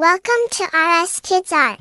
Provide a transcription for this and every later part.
Welcome to RS Kids Art.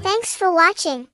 Thanks for watching.